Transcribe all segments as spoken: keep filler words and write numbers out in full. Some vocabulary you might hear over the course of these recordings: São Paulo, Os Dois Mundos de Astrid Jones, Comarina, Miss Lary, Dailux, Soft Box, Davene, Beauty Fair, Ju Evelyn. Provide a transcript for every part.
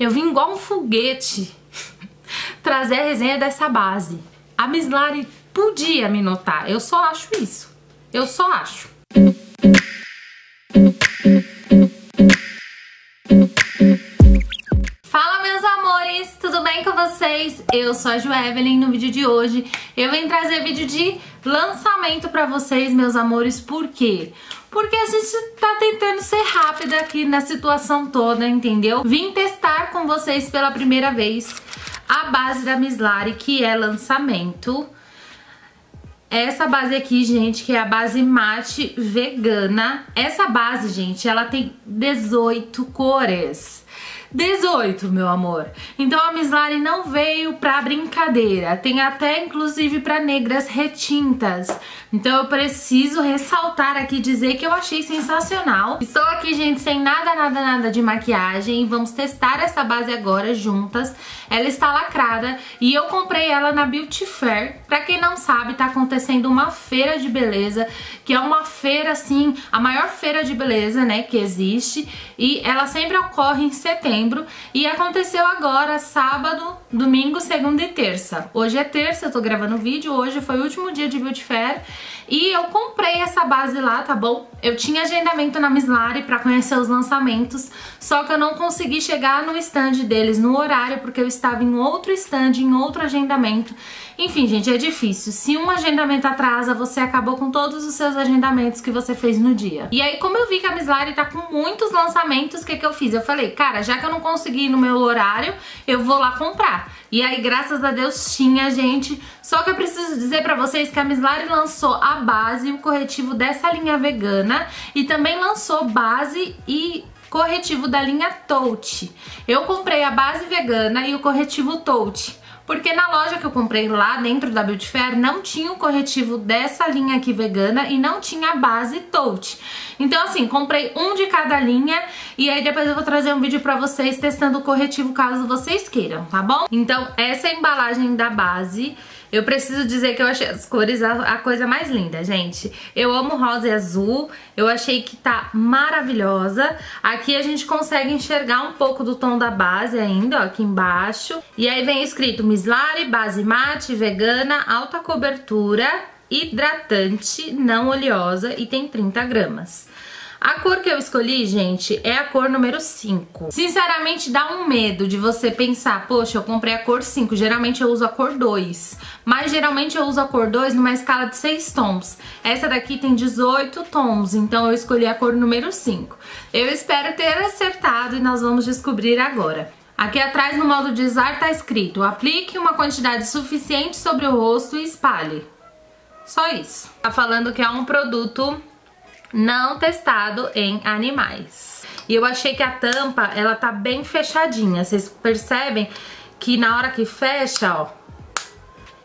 Eu vim igual um foguete trazer a resenha dessa base. A Miss Lary podia me notar, eu só acho isso. Eu só acho. Fala, meus amores, tudo bem com vocês? Eu sou a Ju Evelyn. No vídeo de hoje eu vim trazer vídeo de lançamento pra vocês, meus amores. Por quê? Porque a gente tá tentando ser rápida aqui na situação toda, entendeu? Vim testar com vocês pela primeira vez a base da Miss Lary, que é lançamento. Essa base aqui, gente, que é a base mate vegana. Essa base, gente, ela tem dezoito cores. dezoito, meu amor. Então a Miss Lary não veio pra brincadeira. Tem até, inclusive, pra negras retintas. Então eu preciso ressaltar aqui e dizer que eu achei sensacional. Estou aqui, gente, sem nada, nada, nada de maquiagem. Vamos testar essa base agora juntas. Ela está lacrada e eu comprei ela na Beauty Fair. Pra quem não sabe, tá acontecendo uma feira de beleza, que é uma feira, assim, a maior feira de beleza, né, que existe. E ela sempre ocorre em setembro. E aconteceu agora, sábado, domingo, segunda e terça. Hoje é terça, eu tô gravando o vídeo, hoje foi o último dia de Beauty Fair. E eu comprei essa base lá, tá bom? Eu tinha agendamento na Miss Lary pra conhecer os lançamentos, só que eu não consegui chegar no stand deles no horário, porque eu estava em outro stand, em outro agendamento. Enfim, gente, é difícil. Se um agendamento atrasa, você acabou com todos os seus agendamentos que você fez no dia. E aí, como eu vi que a Miss Lary tá com muitos lançamentos, o que que eu fiz? Eu falei, cara, já que eu não consegui no meu horário, eu vou lá comprar. E aí, graças a Deus, tinha, gente. Só que eu preciso dizer pra vocês que a Miss Lary lançou a base e o corretivo dessa linha vegana, e também lançou base e corretivo da linha Touch. Eu comprei a base vegana e o corretivo Touch, porque na loja que eu comprei lá dentro da Beauty Fair não tinha o corretivo dessa linha aqui vegana e não tinha a base Touch. Então, assim, comprei um de cada linha e aí depois eu vou trazer um vídeo pra vocês testando o corretivo caso vocês queiram, tá bom? Então, essa é a embalagem da base. Eu preciso dizer que eu achei as cores a, a coisa mais linda, gente. Eu amo rosa e azul, eu achei que tá maravilhosa. Aqui a gente consegue enxergar um pouco do tom da base ainda, ó, aqui embaixo. E aí vem escrito Miss Lary, base mate, vegana, alta cobertura, hidratante, não oleosa e tem trinta gramas. A cor que eu escolhi, gente, é a cor número cinco. Sinceramente, dá um medo de você pensar, poxa, eu comprei a cor cinco, geralmente eu uso a cor dois. Mas geralmente eu uso a cor dois numa escala de seis tons. Essa daqui tem dezoito tons, então eu escolhi a cor número cinco. Eu espero ter acertado e nós vamos descobrir agora. Aqui atrás, no modo de usar, tá escrito: aplique uma quantidade suficiente sobre o rosto e espalhe. Só isso. Tá falando que é um produto não testado em animais. E eu achei que a tampa, ela tá bem fechadinha. Vocês percebem que na hora que fecha, ó.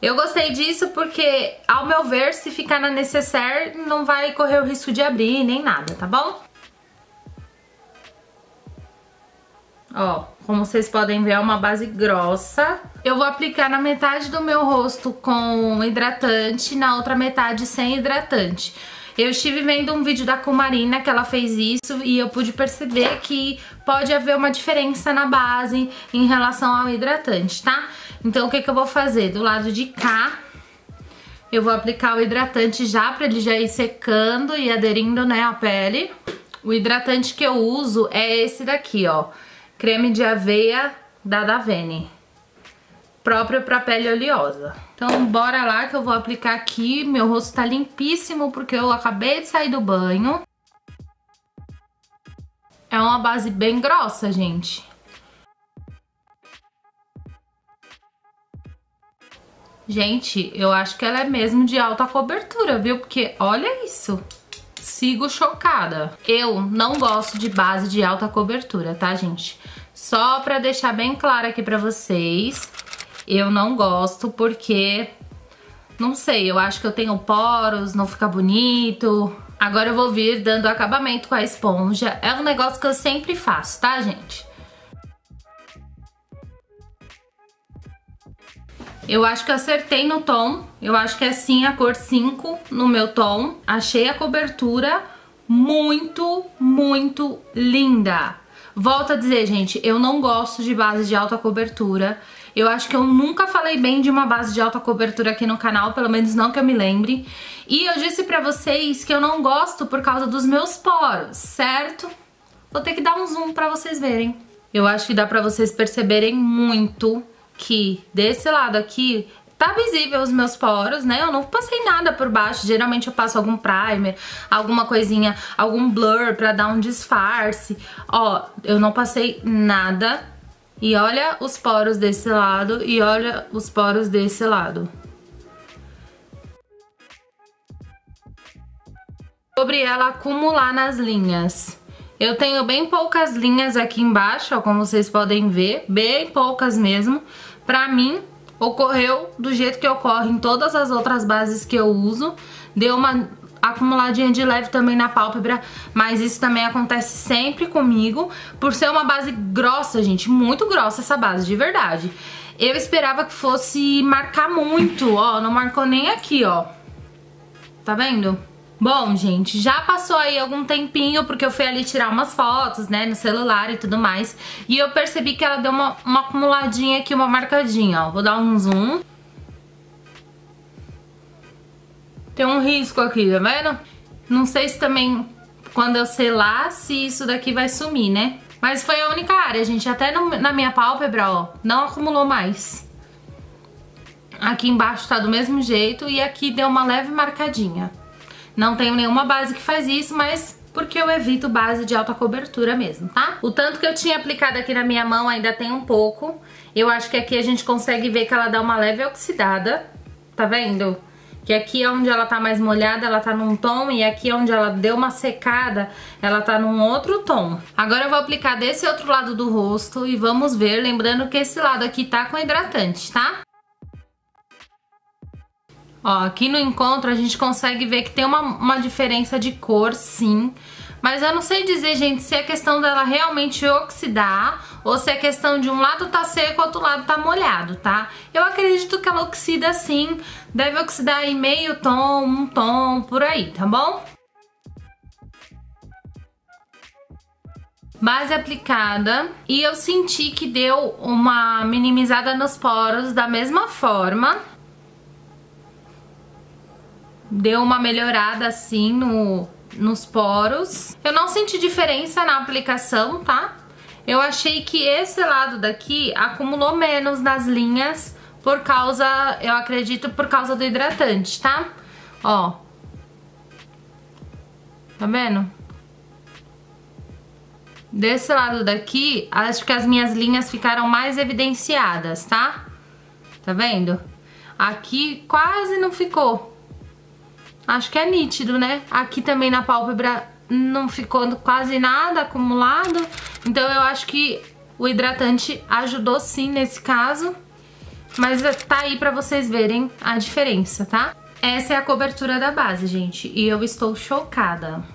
Eu gostei disso porque, ao meu ver, se ficar na necessaire, não vai correr o risco de abrir nem nada, tá bom? Ó, como vocês podem ver, é uma base grossa. Eu vou aplicar na metade do meu rosto com hidratante, na outra metade sem hidratante. Eu estive vendo um vídeo da Comarina que ela fez isso e eu pude perceber que pode haver uma diferença na base em relação ao hidratante, tá? Então o que que eu vou fazer? Do lado de cá, eu vou aplicar o hidratante já pra ele já ir secando e aderindo, né, à pele. O hidratante que eu uso é esse daqui, ó. Creme de aveia da Davene, próprio pra pele oleosa. Então bora lá que eu vou aplicar aqui. Meu rosto tá limpíssimo porque eu acabei de sair do banho. É uma base bem grossa, gente. Gente, eu acho que ela é mesmo de alta cobertura, viu? Porque olha isso. Sigo chocada. Eu não gosto de base de alta cobertura, tá, gente? Só pra deixar bem claro aqui pra vocês. Eu não gosto porque, não sei, eu acho que eu tenho poros, não fica bonito. Agora eu vou vir dando acabamento com a esponja. É um negócio que eu sempre faço, tá, gente? Eu acho que acertei no tom. Eu acho que é sim a cor cinco no meu tom. Achei a cobertura muito, muito linda. Volto a dizer, gente, eu não gosto de base de alta cobertura. Eu acho que eu nunca falei bem de uma base de alta cobertura aqui no canal, pelo menos não que eu me lembre. E eu disse pra vocês que eu não gosto por causa dos meus poros, certo? Vou ter que dar um zoom pra vocês verem. Eu acho que dá pra vocês perceberem muito que desse lado aqui tá visível os meus poros, né? Eu não passei nada por baixo, geralmente eu passo algum primer, alguma coisinha, algum blur pra dar um disfarce. Ó, eu não passei nada e olha os poros desse lado e olha os poros desse lado. Sobre ela acumular nas linhas. Eu tenho bem poucas linhas aqui embaixo, ó, como vocês podem ver, bem poucas mesmo. Pra mim, ocorreu do jeito que ocorre em todas as outras bases que eu uso. Deu uma acumuladinha de leve também na pálpebra, mas isso também acontece sempre comigo. Por ser uma base grossa, gente, muito grossa essa base, de verdade. Eu esperava que fosse marcar muito, ó, não marcou nem aqui, ó. Tá vendo? Bom, gente, já passou aí algum tempinho, porque eu fui ali tirar umas fotos, né, no celular e tudo mais. E eu percebi que ela deu uma, uma acumuladinha aqui, uma marcadinha, ó. Vou dar um zoom. Tem um risco aqui, tá vendo? Não sei se também, quando eu selar, se isso daqui vai sumir, né? Mas foi a única área, gente. Até no, na minha pálpebra, ó, não acumulou mais. Aqui embaixo tá do mesmo jeito e aqui deu uma leve marcadinha. Não tenho nenhuma base que faz isso, mas porque eu evito base de alta cobertura mesmo, tá? O tanto que eu tinha aplicado aqui na minha mão ainda tem um pouco. Eu acho que aqui a gente consegue ver que ela dá uma leve oxidada, tá vendo? Que aqui é onde ela tá mais molhada, ela tá num tom, e aqui é onde ela deu uma secada, ela tá num outro tom. Agora eu vou aplicar desse outro lado do rosto e vamos ver, lembrando que esse lado aqui tá com hidratante, tá? Ó, aqui no encontro a gente consegue ver que tem uma, uma diferença de cor, sim. Mas eu não sei dizer, gente, se é questão dela realmente oxidar ou se é questão de um lado tá seco, outro lado tá molhado, tá? Eu acredito que ela oxida sim, deve oxidar aí meio tom, um tom, por aí, tá bom? Base aplicada, e eu senti que deu uma minimizada nos poros da mesma forma. Deu uma melhorada assim no, nos poros. Eu não senti diferença na aplicação, tá? Eu achei que esse lado daqui acumulou menos nas linhas por causa, eu acredito, por causa do hidratante, tá? Ó. Tá vendo? Desse lado daqui, acho que as minhas linhas ficaram mais evidenciadas, tá? Tá vendo? Aqui quase não ficou. Acho que é nítido, né? Aqui também na pálpebra não ficou quase nada acumulado. Então eu acho que o hidratante ajudou sim nesse caso. Mas tá aí pra vocês verem a diferença, tá? Essa é a cobertura da base, gente. E eu estou chocada.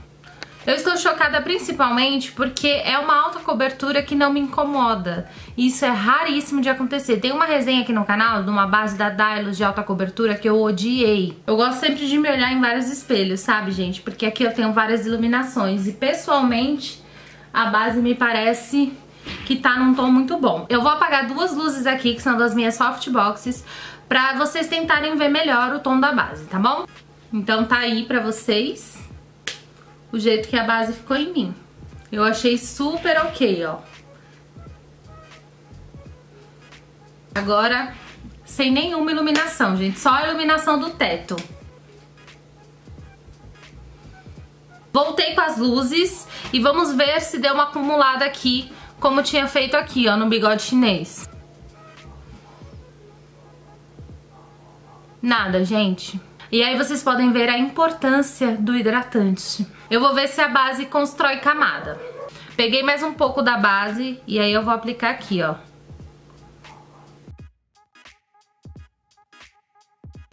Eu estou chocada principalmente porque é uma alta cobertura que não me incomoda. Isso é raríssimo de acontecer. Tem uma resenha aqui no canal de uma base da Dailux de alta cobertura que eu odiei. Eu gosto sempre de me olhar em vários espelhos, sabe, gente? Porque aqui eu tenho várias iluminações e, pessoalmente, a base me parece que tá num tom muito bom. Eu vou apagar duas luzes aqui, que são das minhas softboxes, pra vocês tentarem ver melhor o tom da base, tá bom? Então tá aí pra vocês o jeito que a base ficou em mim. Eu achei super ok, ó. Agora, sem nenhuma iluminação, gente. Só a iluminação do teto. Voltei com as luzes e vamos ver se deu uma acumulada aqui, como tinha feito aqui, ó, no bigode chinês. Nada, gente. E aí vocês podem ver a importância do hidratante. Eu vou ver se a base constrói camada. Peguei mais um pouco da base e aí eu vou aplicar aqui, ó.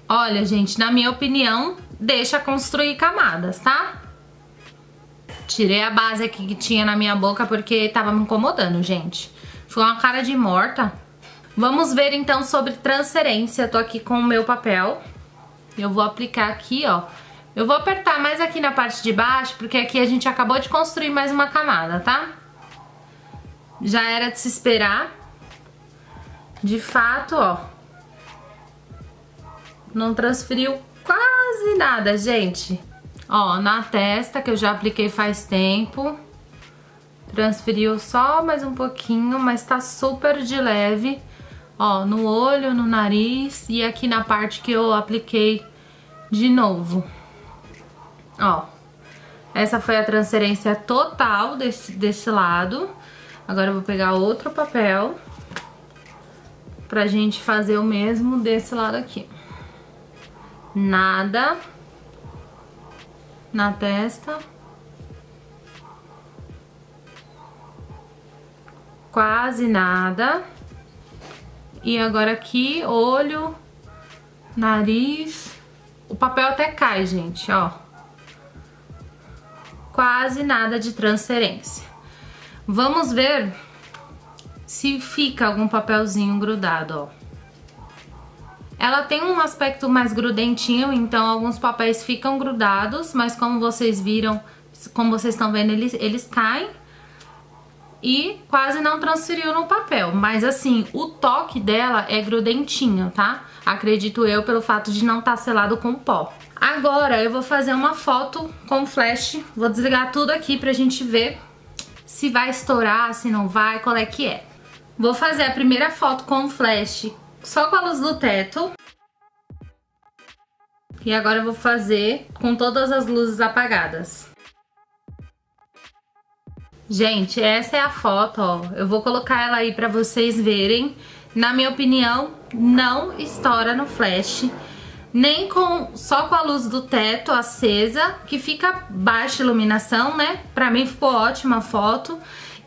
Olha, gente, na minha opinião, deixa construir camadas, tá? Tirei a base aqui que tinha na minha boca porque tava me incomodando, gente. Ficou uma cara de morta. Vamos ver então sobre transferência. Eu tô aqui com o meu papel. Eu vou aplicar aqui, ó. Eu vou apertar mais aqui na parte de baixo, porque aqui a gente acabou de construir mais uma camada, tá? Já era de se esperar. De fato, ó, não transferiu quase nada, gente. Ó, na testa, que eu já apliquei faz tempo, transferiu só mais um pouquinho, mas tá super de leve. Ó, no olho, no nariz e aqui na parte que eu apliquei de novo. Ó, essa foi a transferência total desse, desse lado. Agora eu vou pegar outro papel pra gente fazer o mesmo desse lado aqui. Nada na testa. Quase nada. E agora aqui, olho, nariz. O papel até cai, gente, ó. Quase nada de transferência. Vamos ver se fica algum papelzinho grudado, ó. Ela tem um aspecto mais grudentinho, então alguns papéis ficam grudados, mas como vocês viram, como vocês estão vendo, eles, eles caem. E quase não transferiu no papel, mas assim, o toque dela é grudentinho, tá? Acredito eu, pelo fato de não estar selado com pó. Agora eu vou fazer uma foto com flash, vou desligar tudo aqui pra gente ver se vai estourar, se não vai, qual é que é. Vou fazer a primeira foto com flash só com a luz do teto. E agora eu vou fazer com todas as luzes apagadas. Gente, essa é a foto, ó. Eu vou colocar ela aí pra vocês verem. Na minha opinião, não estoura no flash. Nem com, só com a luz do teto acesa, que fica baixa iluminação, né? Pra mim ficou ótima a foto.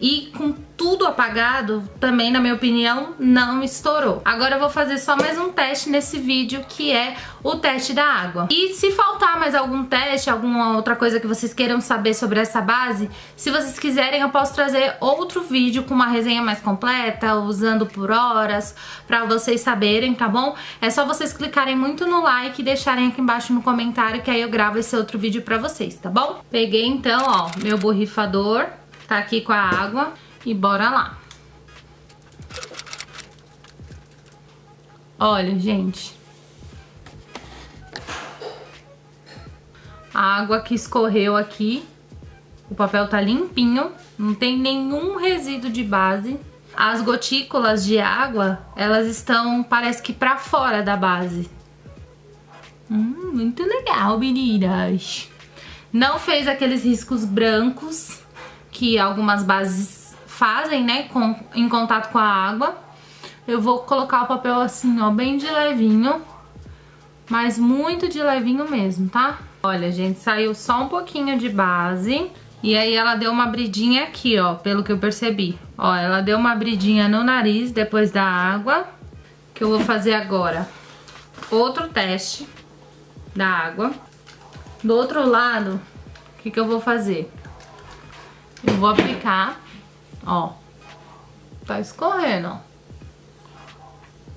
E com tudo apagado, também, na minha opinião, não estourou. Agora eu vou fazer só mais um teste nesse vídeo, que é o teste da água. E se faltar mais algum teste, alguma outra coisa que vocês queiram saber sobre essa base, se vocês quiserem, eu posso trazer outro vídeo com uma resenha mais completa, usando por horas, pra vocês saberem, tá bom? É só vocês clicarem muito no like e deixarem aqui embaixo no comentário, que aí eu gravo esse outro vídeo pra vocês, tá bom? Peguei, então, ó, meu borrifador. Tá aqui com a água e bora lá. Olha, gente. A água que escorreu aqui, o papel tá limpinho, não tem nenhum resíduo de base. As gotículas de água, elas estão, parece que pra fora da base. Hum, muito legal, meninas. Não fez aqueles riscos brancos que algumas bases fazem, né, com, em contato com a água. Eu vou colocar o papel assim, ó, bem de levinho, mas muito de levinho mesmo, tá? Olha, gente, saiu só um pouquinho de base, e aí ela deu uma abridinha aqui, ó, pelo que eu percebi. Ó, ela deu uma abridinha no nariz depois da água, que eu vou fazer agora outro teste da água. Do outro lado, o que que eu vou fazer? Eu vou aplicar, ó, tá escorrendo,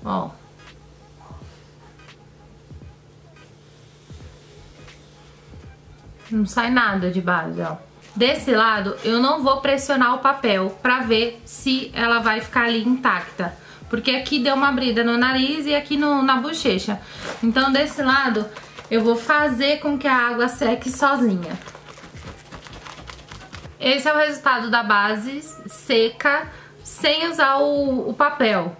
ó, não sai nada de base, ó. Desse lado eu não vou pressionar o papel pra ver se ela vai ficar ali intacta, porque aqui deu uma abrida no nariz e aqui no, na bochecha, então desse lado eu vou fazer com que a água seque sozinha. Esse é o resultado da base seca, sem usar o, o papel.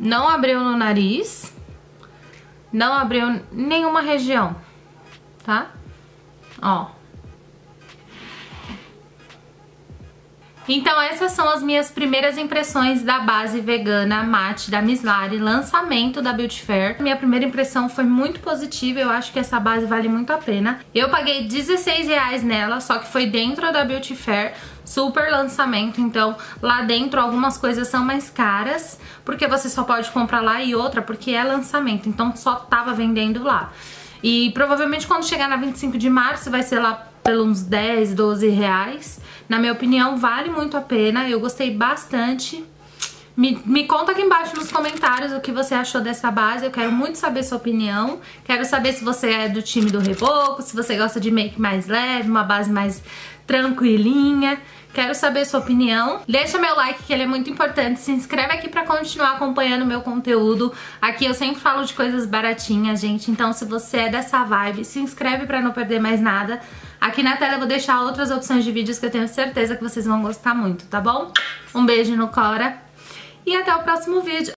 Não abriu no nariz, não abriu nenhuma região, tá? Ó. Então essas são as minhas primeiras impressões da base vegana matte da Miss Lary, lançamento da Beauty Fair. Minha primeira impressão foi muito positiva, eu acho que essa base vale muito a pena. Eu paguei dezesseis reais nela, só que foi dentro da Beauty Fair, super lançamento, então lá dentro algumas coisas são mais caras, porque você só pode comprar lá, e outra porque é lançamento, então só tava vendendo lá. E provavelmente quando chegar na vinte e cinco de março vai ser lá pelos uns dez, doze reais. Na minha opinião, vale muito a pena, eu gostei bastante. Me, me conta aqui embaixo nos comentários o que você achou dessa base. Eu quero muito saber sua opinião. Quero saber se você é do time do reboco, se você gosta de make mais leve, uma base mais tranquilinha. Quero saber sua opinião. Deixa meu like, que ele é muito importante. Se inscreve aqui pra continuar acompanhando meu conteúdo. Aqui eu sempre falo de coisas baratinhas, gente. Então, se você é dessa vibe, se inscreve pra não perder mais nada. Aqui na tela eu vou deixar outras opções de vídeos que eu tenho certeza que vocês vão gostar muito, tá bom? Um beijo no Cora e até o próximo vídeo.